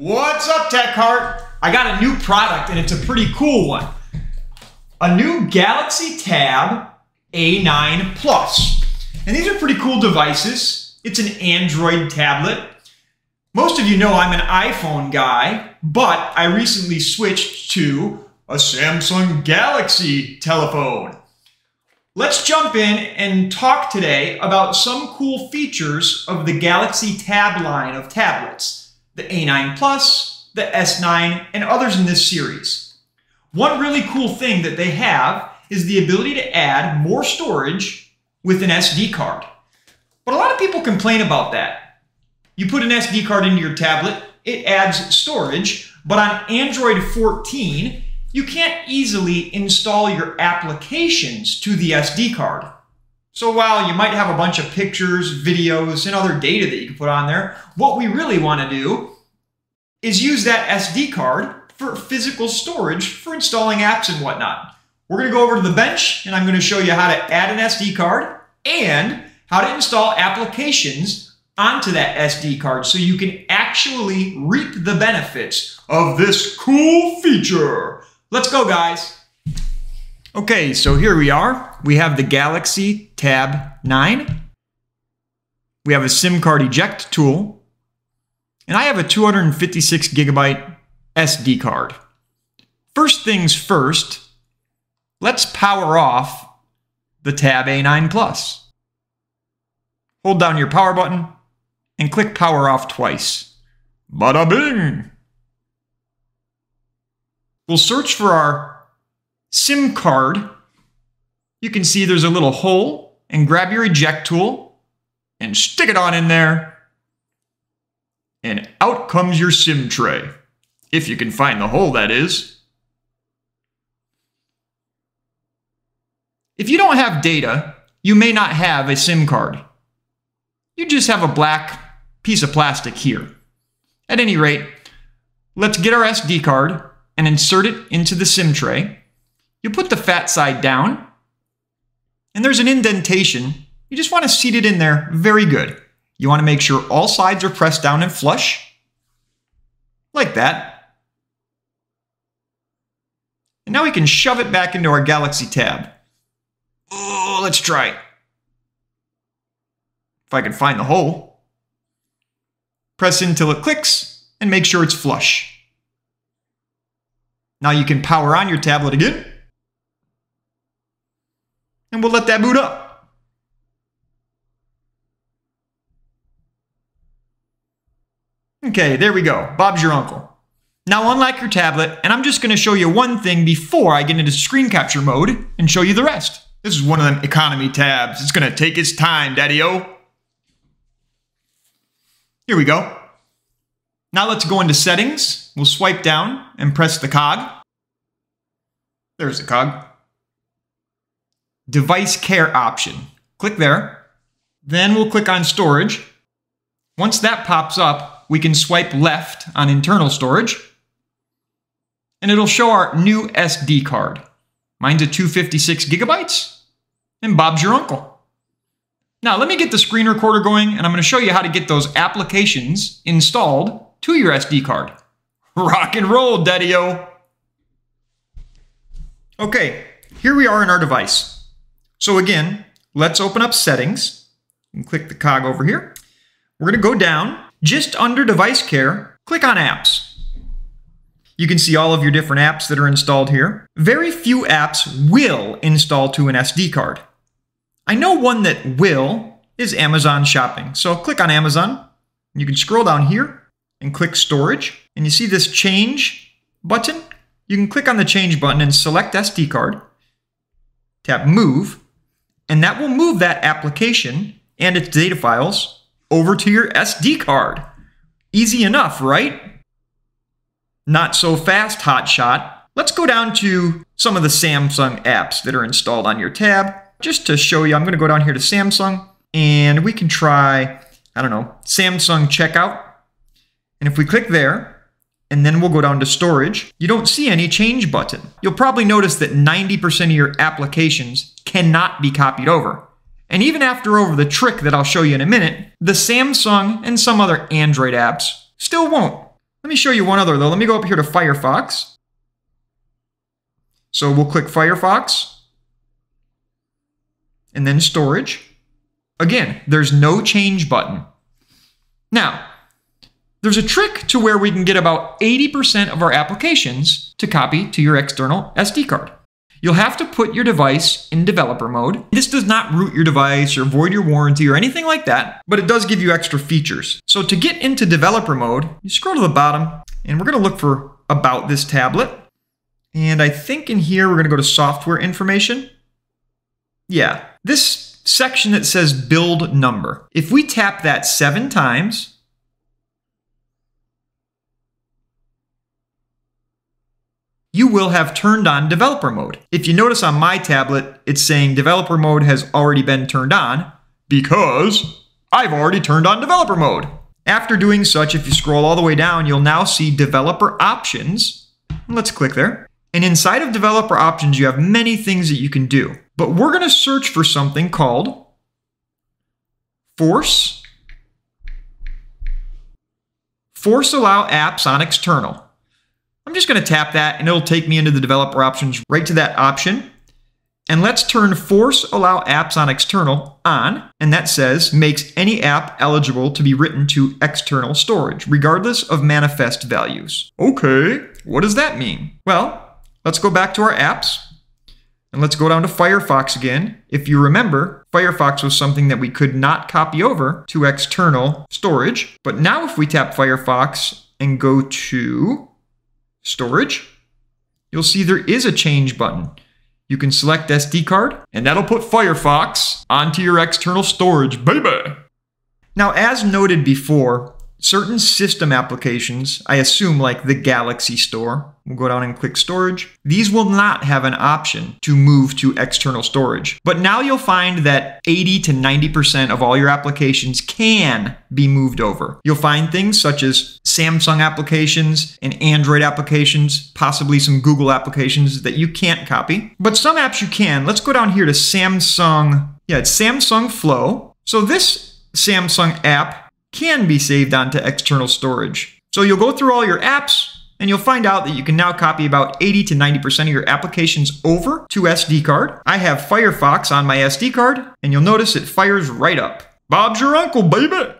What's up, TechHeart? I got a new product and it's a pretty cool one. A new Galaxy Tab A9 Plus. And these are pretty cool devices. It's an Android tablet. Most of you know I'm an iPhone guy, but I recently switched to a Samsung Galaxy telephone. Let's jump in and talk today about some cool features of the Galaxy Tab line of tablets. The A9 Plus, the S9, and others in this series. One really cool thing that they have is the ability to add more storage with an SD card. But a lot of people complain about that. You put an SD card into your tablet, it adds storage, but on Android 14, you can't easily install your applications to the SD card. So while you might have a bunch of pictures, videos, and other data that you can put on there, what we really want to do is use that SD card for physical storage for installing apps and whatnot. We're going to go over to the bench and I'm going to show you how to add an SD card and how to install applications onto that SD card so you can actually reap the benefits of this cool feature. Let's go, guys. Okay, so here we are. We have the Galaxy Tab 9. We have a SIM card eject tool. And I have a 256 gigabyte SD card. First things first, let's power off the Tab A9 Plus. Hold down your power button and click power off twice. Bada bing! We'll search for our SIM card. You can see there's a little hole, and grab your eject tool and stick it on in there, and out comes your SIM tray. If you can find the hole, that is. If you don't have data, you may not have a SIM card. You just have a black piece of plastic here. At any rate, let's get our SD card and insert it into the SIM tray. You put the fat side down, and there's an indentation. You just want to seat it in there very good. You want to make sure all sides are pressed down and flush, like that. And now we can shove it back into our Galaxy Tab. Oh, let's try it. If I can find the hole. Press in till it clicks, and make sure it's flush. Now you can power on your tablet again. And we'll let that boot up. Okay, there we go. Bob's your uncle. Now unlock your tablet, and I'm just going to show you one thing before I get into screen capture mode and show you the rest. This is one of them economy tabs. It's going to take its time, Daddy-o. Here we go. Now let's go into settings. We'll swipe down and press the cog. There's the cog. Device care option. Click there. Then we'll click on storage. Once that pops up, we can swipe left on internal storage. And it'll show our new SD card. Mine's a 256 gigabytes. And Bob's your uncle. Now let me get the screen recorder going, and I'm going to show you how to get those applications installed to your SD card. Rock and roll, Daddy-o. Okay, here we are in our device. So again, let's open up settings and click the cog over here. We're going to go down just under device care, click on apps. You can see all of your different apps that are installed here. Very few apps will install to an SD card. I know one that will is Amazon Shopping. So click on Amazon. You can scroll down here and click storage, and you see this change button. You can click on the change button and select SD card. Tap move. And that will move that application and its data files over to your SD card. Easy enough, right? Not so fast, hotshot. Let's go down to some of the Samsung apps that are installed on your tab. Just to show you, I'm going to go down here to Samsung, and we can try, I don't know, Samsung Checkout. And if we click there, and then we'll go down to storage, you don't see any change button. You'll probably notice that 90% of your applications cannot be copied over. And even after over the trick that I'll show you in a minute, the Samsung and some other Android apps still won't. Let me show you one other though. Let me go up here to Firefox. So we'll click Firefox and then storage. Again, there's no change button. Now, there's a trick to where we can get about 80% of our applications to copy to your external SD card. You'll have to put your device in developer mode. This does not root your device or void your warranty or anything like that, but it does give you extra features. So to get into developer mode, you scroll to the bottom and we're going to look for About This Tablet. And I think in here, we're going to go to Software Information. Yeah, this section that says Build Number. If we tap that 7 times, you will have turned on developer mode. If you notice on my tablet, it's saying developer mode has already been turned on because I've already turned on developer mode. After doing such, if you scroll all the way down, you'll now see developer options. Let's click there. And inside of developer options, you have many things that you can do, but we're going to search for something called Force. Force allow apps on external. I'm just going to tap that and it'll take me into the developer options right to that option. And let's turn Force Allow Apps on External on. And that says makes any app eligible to be written to external storage, regardless of manifest values. Okay, what does that mean? Well, let's go back to our apps and let's go down to Firefox again. If you remember, Firefox was something that we could not copy over to external storage. But now if we tap Firefox and go to Storage, you'll see there is a change button. You can select SD card and that'll put Firefox onto your external storage, baby. Now, as noted before, certain system applications, I assume like the Galaxy Store, we'll go down and click storage. These will not have an option to move to external storage, but now you'll find that 80 to 90% of all your applications can be moved over. You'll find things such as Samsung applications and Android applications, possibly some Google applications that you can't copy, but some apps you can. Let's go down here to Samsung. Yeah, it's Samsung Flow. So this Samsung app can be saved onto external storage. So you'll go through all your apps and you'll find out that you can now copy about 80 to 90% of your applications over to SD card. I have Firefox on my SD card and you'll notice it fires right up. Bob's your uncle, baby.